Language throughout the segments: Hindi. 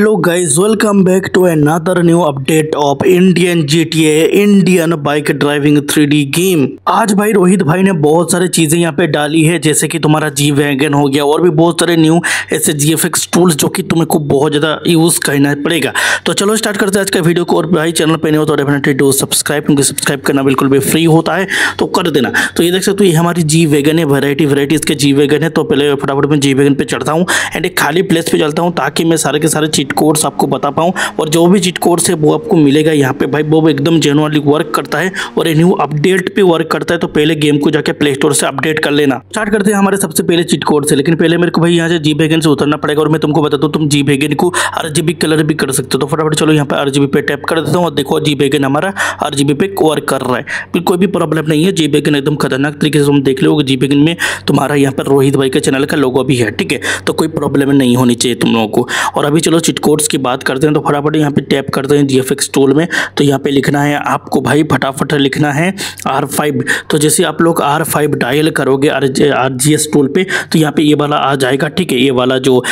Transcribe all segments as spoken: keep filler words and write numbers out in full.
Hello guys welcome back to another new update of Indian GTA Indian bike driving three D game. आज भाई रोहित भाई ने बहुत सारी चीजें यहाँ पे डाली है, जैसे कि तुम्हारा जी वैगन हो गया और भी बहुत सारे न्यू ऐसे जीएफएक्स टूल्स जो कि तुमको बहुत ज़्यादा यूज़ करना पड़ेगा। तो चलो स्टार्ट करते हैं आज का वीडियो को। और भाई चैनल पर नहीं हो तो डेफिनेटली डू सब्सक्राइब, क्योंकि सब्सक्राइब करना बिल्कुल भी फ्री होता है तो कर देना। तो ये देख सकते हो ये हमारी जी वैगन है, वैरायटी वैरायटी इसके जी वैगन है। तो पहले फटाफट मैं जी वैगन पर चढ़ता हूँ एंड एक खाली प्लेस पर चलता हूँ ताकि मैं सारे के सारे चीट कोड्स आपको बता पाऊँ, और जो भी चीट कोड्स है वो आपको मिलेगा यहाँ पे। भाई वो एकदम जेनुअनली वर्क करता है और न्यू अपडेट पे वर्क करता है, तो पहले गेम को जाके प्ले स्टोर से अपडेट कर लेना। स्टार्ट करते हैं हमारे सबसे पहले चीट कोड से, लेकिन पहले मेरे को भाई यहाँ से जी वैगन से उतरना पड़ेगा। और मैं तुमको बता दूँ तुम जी वैगन को आरजीबी कलर भी कर सकते हो। तो फटाफट चलो यहाँ पे आरजीबी पे टैप कर देता हूँ और देखो जी वैगन हमारा आरजीबी पे वर्क कर रहा है, कोई भी प्रॉब्लम नहीं है। जी वैगन एकदम खतरनाक तरीके से तुम देख लो, जी वैगन में तुम्हारा यहाँ पर रोहित भाई के चैनल का लोगो भी है, ठीक है। तो कोई प्रॉब्लम नहीं होनी चाहिए तुम लोगों को। और अभी चलो चीट कोड्स की बात करते हैं, तो फटाफट यहाँ पे टैप करते हैं जीएफएक्स टूल में। तो यहाँ पे लिखना है आपको भाई, फटाफट लिखना है आर फाइव। तो जैसे आप लोग आर फाइव डायल करोगे आर जी एस टूल पे, तो यहाँ पे ये वाला आ जाएगा, ठीक है। ये वाला जो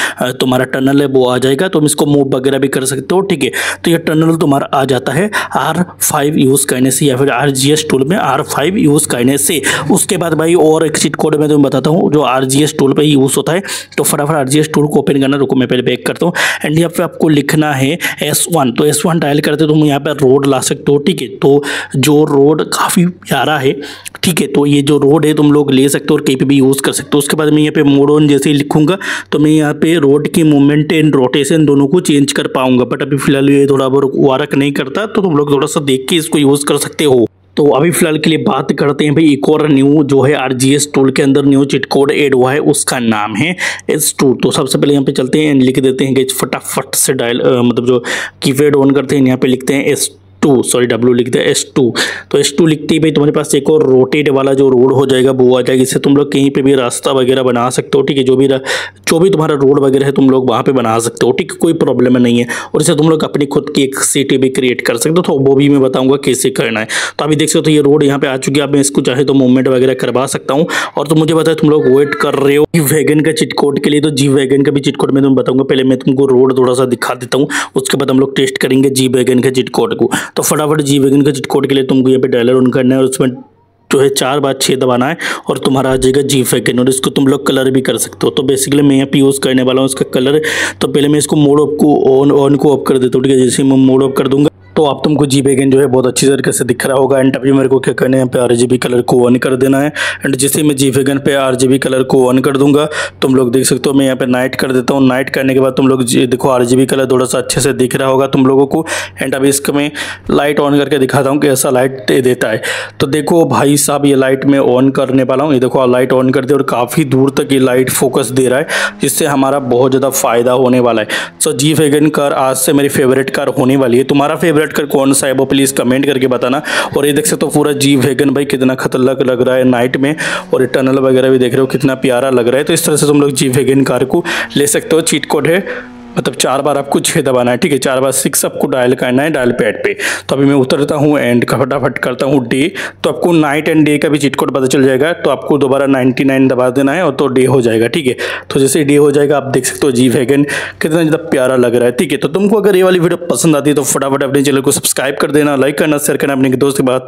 तुम्हारा टनल है वो आ जाएगा, तुम तो इसको मूव वगैरह भी कर सकते हो, ठीक है। तो ये टनल तुम्हारा आ जाता है आर फाइव यूज़ करने से, या फिर आर जी एस टूल में आर फाइव यूज़ करने से। उसके बाद भाई और एक चीट कोड मैं तुम्हें बताता हूँ जो आर जी एस टूल पर यूज़ होता है। तो फटाफट आर जी एस टूल को ओपन करना, रुको मैं पहले बैक करता हूँ। एंड यहाँ पे आपको लिखना है एस वन। तो एस वन डायल करते तुम यहाँ पे रोड ला सकते हो, ठीक है। तो जो रोड काफ़ी प्यारा है, ठीक है। तो ये जो रोड है तुम लोग ले सकते हो और कहीं पे भी यूज़ कर सकते हो। उसके बाद मैं यहाँ पे मोड ऑन जैसे ही लिखूंगा तो मैं यहाँ पे रोड की मूवमेंट एंड रोटेशन दोनों को चेंज कर पाऊंगा, बट अभी फिलहाल ये थोड़ा बहुत वर्क नहीं करता, तो तुम लोग थोड़ा सा देख के इसको यूज़ कर सकते हो। तो अभी फिलहाल के लिए बात करते हैं भाई एक और न्यू जो है आरजीएस टूल के अंदर न्यू चिट कोड ऐड हुआ है, उसका नाम है एस टू। तो सबसे पहले यहाँ पे चलते हैं, लिख देते हैं कि फटाफट से डायल आ, मतलब जो कीपैड ऑन करते हैं यहाँ पे लिखते हैं एस टू, सॉरी डब्ल्यू लिखते हैं एस टू। तो एस टू लिखते ही भाई तुम्हारे पास एक और रोटेट वाला जो रोड हो जाएगा वो आ जाएगा। इससे तुम लोग कहीं पे भी रास्ता वगैरह बना सकते हो, ठीक है। जो भी जो भी तुम्हारा रोड वगैरह है तुम लोग वहाँ पे बना सकते हो, ठीक है, कोई प्रॉब्लम नहीं है। और इससे तुम लोग अपनी खुद की एक सिटी भी क्रिएट कर सकते हो, तो वो भी मैं बताऊँगा कैसे करना है। तो अभी देख सकते हो तो ये रोड यहाँ पे आ चुकी है। अब मैं इसको चाहे तो मूवमेंट वगैरह करवा सकता हूँ। और तुम मुझे बताया तुम लोग वेट कर रहे हो जी वैगन का चिट कोड के लिए, तो जी वैगन का भी चिट कोड मैं तुम्हें बताऊँगा। पहले मैं तुमको रोड थोड़ा सा दिखा देता हूँ, उसके बाद हम लोग टेस्ट करेंगे जी वैगन के चिट कोड को। तो फटाफट जी वैगन के चिट कोड के लिए तुमको यहाँ पे डायलर ऑन करना है और उसमें जो है चार बार छः दबाना है और तुम्हारा आ जाएगा जी वैगन। और इसको तुम लोग कलर भी कर सकते हो। तो बेसिकली मैं यहाँ पे यूज़ करने वाला हूँ इसका कलर। तो पहले मैं इसको मोड ऑफ को ऑन ऑन को ऑफ कर देता हूँ, ठीक है। जैसे मैं मोड ऑफ कर दूँगा तो आप तुमको जी वैगन जो है बहुत अच्छी तरीके से दिख रहा होगा। एंड अभी मेरे को क्या करना है, यहाँ पे आरजीबी कलर को ऑन कर देना है। एंड जैसे मैं जी वैगन पे आरजीबी कलर को ऑन कर दूंगा तुम लोग देख सकते हो, मैं यहाँ पे नाइट कर देता हूँ। नाइट करने के बाद तुम लोग देखो आरजीबी कलर थोड़ा सा अच्छे से दिख रहा होगा तुम लोगों को। एंड अभी इसको मैं लाइट ऑन करके दिखाता हूँ कि ऐसा लाइट दे देता है। तो देखो भाई साहब ये लाइट मैं ऑन करने वाला हूँ, ये देखो लाइट ऑन कर दे और काफ़ी दूर तक ये लाइट फोकस दे रहा है, जिससे हमारा बहुत ज़्यादा फ़ायदा होने वाला है। सो जी वैगन कार आज से मेरी फेवरेट कार होने वाली है। तुम्हारा फेवरेट कर कौन सा है वो प्लीज कमेंट करके बताना। और ये देख सकते हो पूरा जी वैगन भाई कितना खतरनाक लग रहा है नाइट में, और ये टनल वगैरह भी देख रहे हो कितना प्यारा लग रहा है। तो इस तरह से तुम लोग जी वैगन कार को ले सकते हो। चीट कोड है मतलब चार बार आपको छः दबाना है, ठीक है। चार बार सिक्स आपको डायल करना है डायल पैड पे। तो अभी मैं उतरता हूँ एंड फटाफट करता हूँ डे। तो आपको नाइट एंड डे का भी चिट कोड पता चल जाएगा। तो आपको दोबारा नाइन्टी नाइन दबा देना है और तो डे हो जाएगा, ठीक है। तो जैसे डे हो जाएगा आप देख सकते हो जी वैगन कितना ज़्यादा प्यारा लग रहा है, ठीक है। तो तुमको अगर ये वाली वीडियो पसंद आती है तो फटाफट अपने चैनल को सब्सक्राइब कर देना, लाइक करना, शेयर करना अपने दोस्त के बाद।